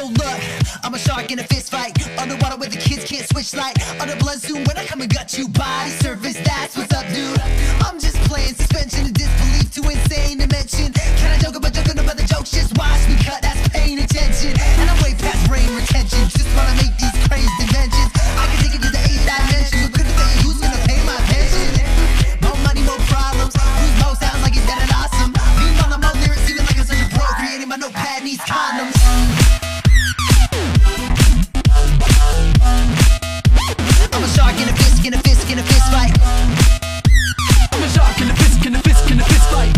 So look, I'm a shark in a fist fight, underwater where the kids can't switch light. On the blood zoom when I come and gut you, body surface, that's what's up, dude. I'm just playing, suspension of disbelief, too insane to mention. Can I joke about joking about the jokes? Just watch me cut, that's paying attention. And I'm way past brain retention, just wanna make these crazy inventions. I can take it to the 8th dimension, but couldn't think of who's gonna pay my pension. More money, more problems, who's mo sounds like it's dead and awesome. Meanwhile I'm all lyrics, even like I'm such a pro, creating my notepad needs condoms. I'm a shark in a fisk, in a fisk, in a fist fight. I'm a shark in a fisk, in a fisk, in a fist fight.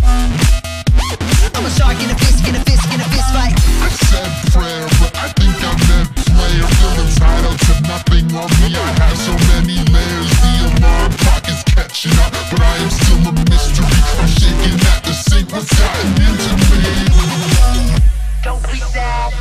I'm a shark in a fisk, in a fisk, in a fist fight. I said prayer, but I think I meant player. Feel entitled to nothing on me. I have so many layers. The alarm clock is catching up, but I am still a mystery. I'm shaking at the sink. What's gotten into me? Don't be sad.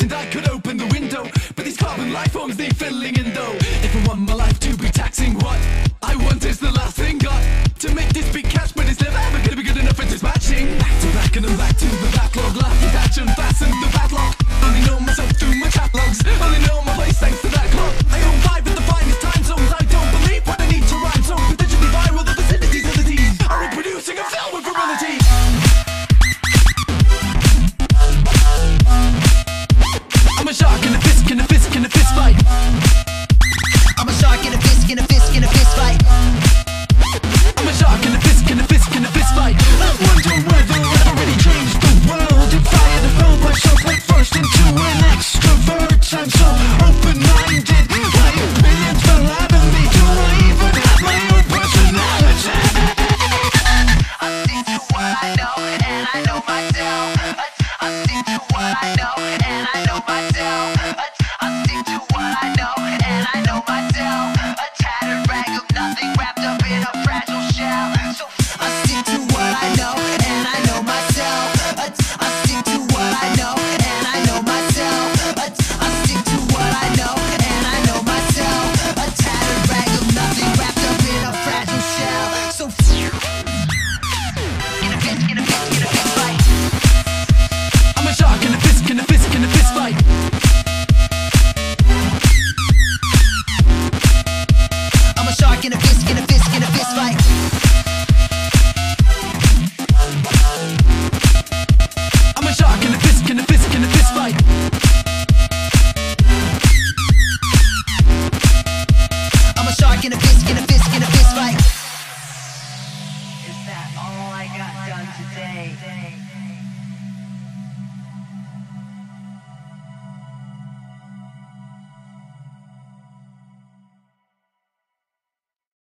And I could open the window, but these carbon life forms need filling in though. If I want my life to be taxing, what?